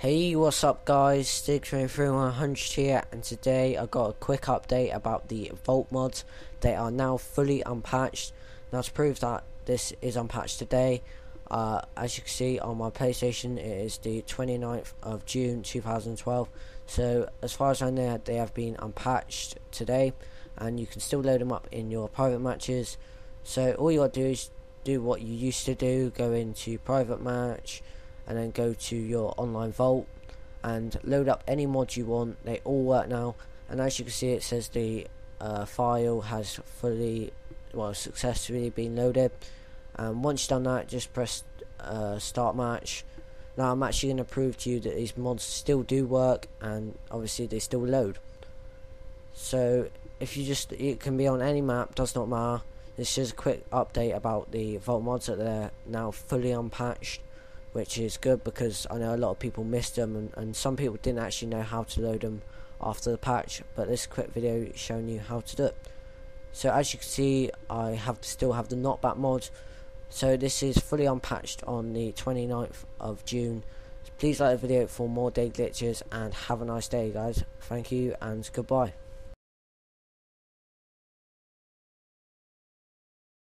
Hey, what's up guys, Stig23100 here, and today I got a quick update about the Vault Mods. They are now fully unpatched. Now to prove that this is unpatched today, as you can see on my PlayStation, it is the 29th of June 2012, so as far as I know they have been unpatched today, and you can still load them up in your private matches. So all you gotta do is do what you used to do, go into private match, and then go to your online vault and load up any mod you want. They all work now, and as you can see it says the file has successfully been loaded. And once you've done that, just press start match. Now I'm actually going to prove to you that these mods still do work, and obviously they still load. So if you just, it can be on any map, does not matter. This is a quick update about the Vault Mods, that they're now fully unpatched, which is good because I know a lot of people missed them, and some people didn't actually know how to load them after the patch, but this quick video is showing you how to do it. So as you can see, I still have the knockback mod, so this is fully unpatched on the 29th of June. Please like the video for more day glitches, and have a nice day guys. Thank you and goodbye.